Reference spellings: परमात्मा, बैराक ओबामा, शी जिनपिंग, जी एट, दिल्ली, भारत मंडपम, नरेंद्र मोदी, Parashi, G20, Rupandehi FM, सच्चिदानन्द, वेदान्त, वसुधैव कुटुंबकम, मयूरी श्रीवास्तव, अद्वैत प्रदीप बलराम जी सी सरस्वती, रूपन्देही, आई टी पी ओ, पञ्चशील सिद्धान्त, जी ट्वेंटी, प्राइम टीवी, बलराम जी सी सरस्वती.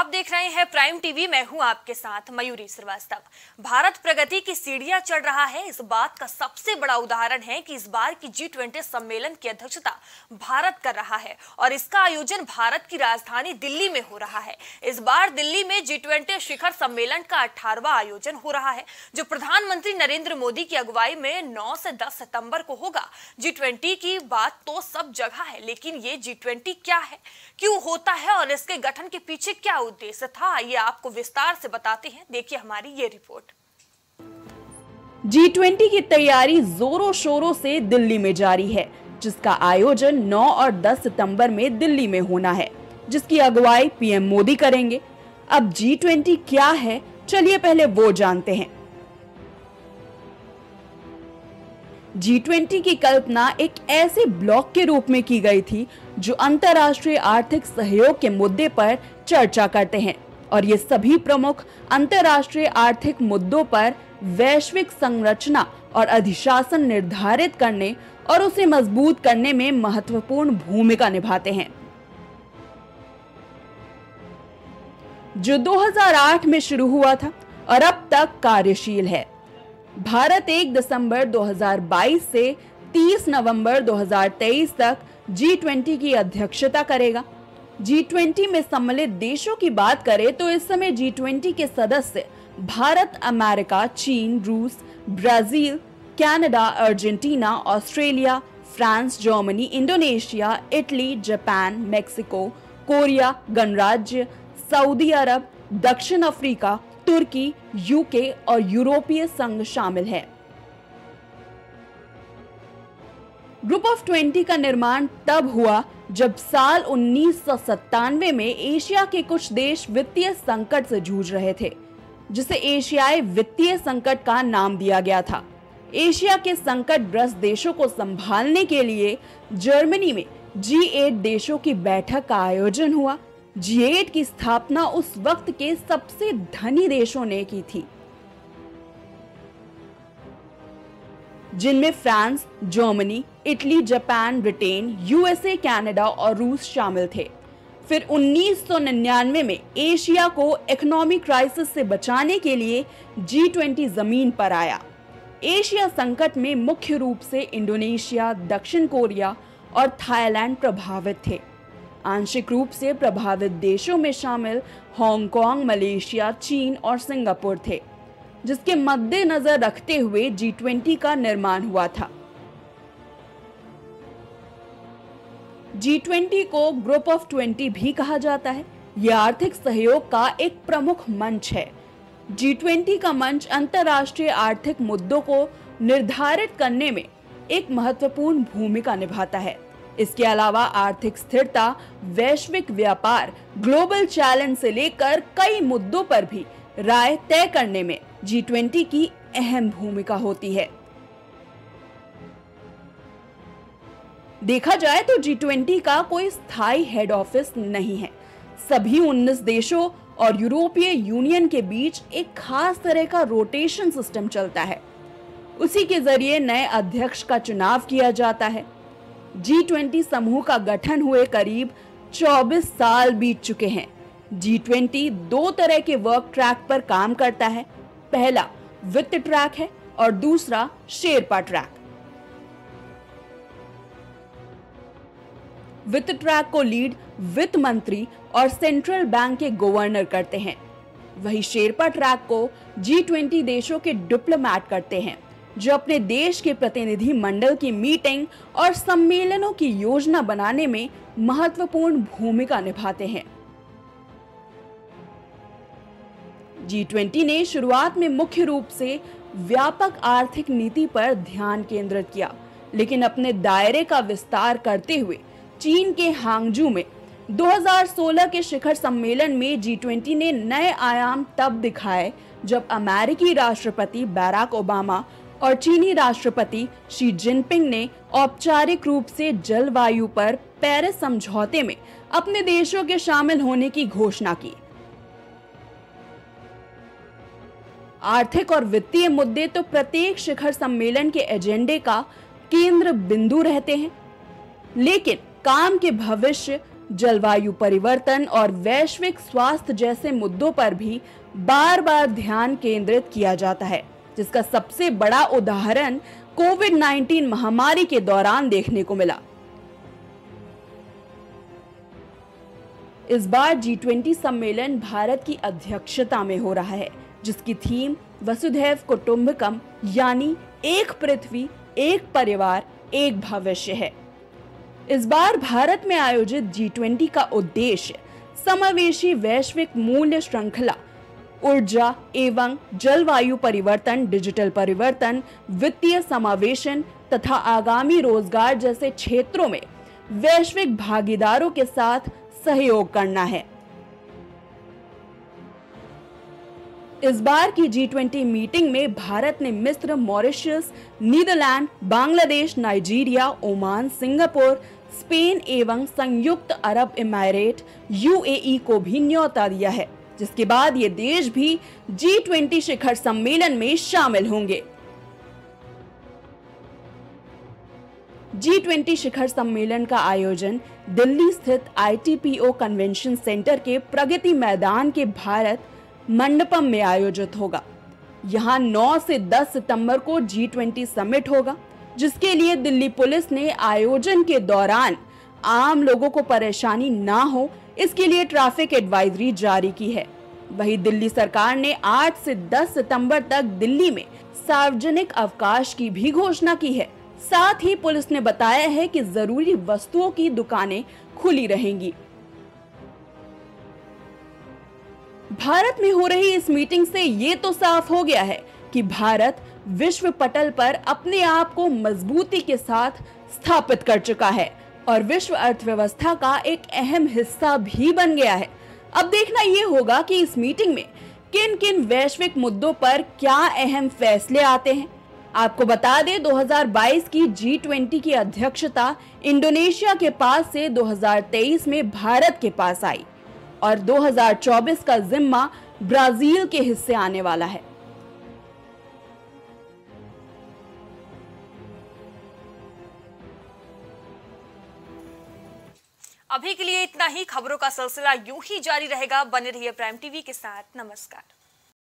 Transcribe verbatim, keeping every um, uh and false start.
आप देख रहे हैं प्राइम टीवी, मैं हूं आपके साथ मयूरी श्रीवास्तव। भारत प्रगति की सीढ़ियां चढ़ रहा है, इस बात का सबसे बड़ा उदाहरण है कि इस बार की जी ट्वेंटी सम्मेलन की अध्यक्षता भारत कर रहा है और इसका आयोजन भारत की राजधानी दिल्ली में हो रहा है। इस बार दिल्ली में जी ट्वेंटी शिखर सम्मेलन का अठारहवां आयोजन हो रहा है, जो प्रधानमंत्री नरेंद्र मोदी की अगुवाई में नौ से दस सितंबर को होगा। जी ट्वेंटी की बात तो सब जगह है, लेकिन ये जी ट्वेंटी क्या है, क्यों होता है और इसके गठन के पीछे क्या उद्देश्य था, ये आपको विस्तार से बताते हैं। देखिए हमारी ये रिपोर्ट। जी ट्वेंटी की तैयारी जोरों शोरों से दिल्ली में जारी है, जिसका आयोजन नौ और दस सितंबर में दिल्ली में होना है, जिसकी अगुवाई पीएम मोदी करेंगे। अब जी ट्वेंटी क्या है, चलिए पहले वो जानते हैं। जी ट्वेंटी की कल्पना एक ऐसे ब्लॉक के रूप में की गई थी जो अंतर्राष्ट्रीय आर्थिक सहयोग के मुद्दे पर चर्चा करते हैं और ये सभी प्रमुख अंतर्राष्ट्रीय आर्थिक मुद्दों पर वैश्विक संरचना और अधिशासन निर्धारित करने और उसे मजबूत करने में महत्वपूर्ण भूमिका निभाते हैं। जो दो हज़ार आठ में शुरू हुआ था और अब तक कार्यशील है। भारत एक दिसंबर दो हज़ार बाईस से तीस नवंबर दो हज़ार तेईस तक जी ट्वेंटी की अध्यक्षता करेगा। जी ट्वेंटी में सम्मिलित देशों की बात करें तो इस समय जी ट्वेंटी के सदस्य भारत, अमेरिका, चीन, रूस, Brazil, Canada, Argentina, Australia, France, Germany, Indonesia, Italy, Japan, Mexico, Korea गणराज्य, सऊदी अरब, दक्षिण अफ्रीका, तुर्की, यूके और यूरोपीय संघ शामिल है। ग्रुप ऑफ ट्वेंटी का निर्माण तब हुआ जब साल उन्नीस सौ सत्तानवे में एशिया के कुछ देश वित्तीय संकट से जूझ रहे थे, जिसे एशियाई वित्तीय संकट का नाम दिया गया था। एशिया के संकटग्रस्त देशों को संभालने के लिए जर्मनी में जी एट देशों की बैठक का आयोजन हुआ। जी एट की स्थापना उस वक्त के सबसे धनी देशों ने की थी, जिनमें France, Germany, Italy, Japan, Britain, USA, Canada और रूस शामिल थे। फिर उन्नीस सौ निन्यानवे में एशिया को इकोनॉमिक क्राइसिस से बचाने के लिए जी ट्वेंटी जमीन पर आया। एशिया संकट में मुख्य रूप से इंडोनेशिया, दक्षिण कोरिया और थाईलैंड प्रभावित थे। आंशिक रूप से प्रभावित देशों में शामिल हांगकांग, मलेशिया, चीन और सिंगापुर थे, जिसके मद्देनजर रखते हुए जी ट्वेंटी का निर्माण हुआ था। जी ट्वेंटी को ग्रुप ऑफ ट्वेंटी भी कहा जाता है। यह आर्थिक सहयोग का एक प्रमुख मंच है। जी ट्वेंटी का मंच अंतर्राष्ट्रीय आर्थिक मुद्दों को निर्धारित करने में एक महत्वपूर्ण भूमिका निभाता है। इसके अलावा आर्थिक स्थिरता, वैश्विक व्यापार, ग्लोबल चैलेंज से लेकर कई मुद्दों पर भी राय तय करने में जी ट्वेंटी की अहम भूमिका होती है। देखा जाए तो जी ट्वेंटी का कोई स्थायी हेड ऑफिस नहीं है। सभी उन्नीस देशों और यूरोपीय यूनियन के बीच एक खास तरह का रोटेशन सिस्टम चलता है। उसी के जरिए नए अध्यक्ष का चुनाव किया जाता है। जी ट्वेंटी समूह का गठन हुए करीब चौबीस साल बीत चुके हैं। जी ट्वेंटी दो तरह के वर्क ट्रैक पर काम करता है। पहला वित्त ट्रैक है और दूसरा शेरपा ट्रैक। वित्त ट्रैक को लीड वित्त मंत्री और सेंट्रल बैंक के गवर्नर करते हैं, वहीं शेरपा ट्रैक को जी ट्वेंटी देशों के डिप्लोमैट करते हैं, जो अपने देश के प्रतिनिधि मंडल की मीटिंग और सम्मेलनों की योजना बनाने में महत्वपूर्ण भूमिका निभाते हैं। जी ट्वेंटी ने शुरुआत में मुख्य रूप से व्यापक आर्थिक नीति पर ध्यान केंद्रित किया, लेकिन अपने दायरे का विस्तार करते हुए चीन के हांगजू में दो हज़ार सोलह के शिखर सम्मेलन में जी ट्वेंटी ने नए आयाम तब दिखाए जब अमेरिकी राष्ट्रपति बैराक ओबामा और चीनी राष्ट्रपति शी जिनपिंग ने औपचारिक रूप से जलवायु पर पेरिस समझौते में अपने देशों के शामिल होने की घोषणा की। आर्थिक और वित्तीय मुद्दे तो प्रत्येक शिखर सम्मेलन के एजेंडे का केंद्र बिंदु रहते हैं, लेकिन काम के भविष्य जलवायु परिवर्तन और वैश्विक स्वास्थ्य जैसे मुद्दों पर भी बार बार ध्यान केंद्रित किया जाता है, जिसका सबसे बड़ा उदाहरण कोविड उन्नीस महामारी के दौरान देखने को मिला। इस बार जी ट्वेंटी सम्मेलन भारत की अध्यक्षता में हो रहा है, जिसकी थीम वसुधैव कुटुंबकम यानी एक पृथ्वी, एक परिवार, एक भविष्य है। इस बार भारत में आयोजित जी ट्वेंटी का उद्देश्य समावेशी वैश्विक मूल्य श्रृंखला, ऊर्जा एवं जलवायु परिवर्तन, डिजिटल परिवर्तन, वित्तीय समावेशन तथा आगामी रोजगार जैसे क्षेत्रों में वैश्विक भागीदारों के साथ सहयोग करना है। इस बार की जी ट्वेंटी मीटिंग में भारत ने मिस्र, Mauritius, Netherland, Bangladesh, Nigeria, Oman, Singapore, Spain एवं संयुक्त अरब इमारेत यू ए ई को भी न्योता दिया है, जिसके बाद ये देश भी जी ट्वेंटी शिखर सम्मेलन में शामिल होंगे। जी ट्वेंटी शिखर सम्मेलन का आयोजन दिल्ली स्थित आई टी पी ओ convention centre के प्रगति मैदान के भारत मंडपम में आयोजित होगा। यहाँ नौ से दस सितंबर को जी ट्वेंटी समिट होगा, जिसके लिए दिल्ली पुलिस ने आयोजन के दौरान आम लोगों को परेशानी ना हो, इसके लिए ट्रैफिक एडवाइजरी जारी की है। वहीं दिल्ली सरकार ने आठ से दस सितंबर तक दिल्ली में सार्वजनिक अवकाश की भी घोषणा की है। साथ ही पुलिस ने बताया है कि जरूरी वस्तुओं की दुकानें खुली रहेंगी। भारत में हो रही इस मीटिंग से ये तो साफ हो गया है कि भारत विश्व पटल पर अपने आप को मजबूती के साथ स्थापित कर चुका है और विश्व अर्थव्यवस्था का एक अहम हिस्सा भी बन गया है। अब देखना ये होगा कि इस मीटिंग में किन किन वैश्विक मुद्दों पर क्या अहम फैसले आते हैं। आपको बता दें, दो हज़ार बाईस की जी ट्वेंटी की अध्यक्षता इंडोनेशिया के पास से दो हज़ार तेईस में भारत के पास आई और दो हज़ार चौबीस का जिम्मा ब्राजील के हिस्से आने वाला है। अभी के लिए इतना ही। खबरों का सिलसिला यूं ही जारी रहेगा। बने रहिए प्राइम टीवी के साथ। नमस्कार।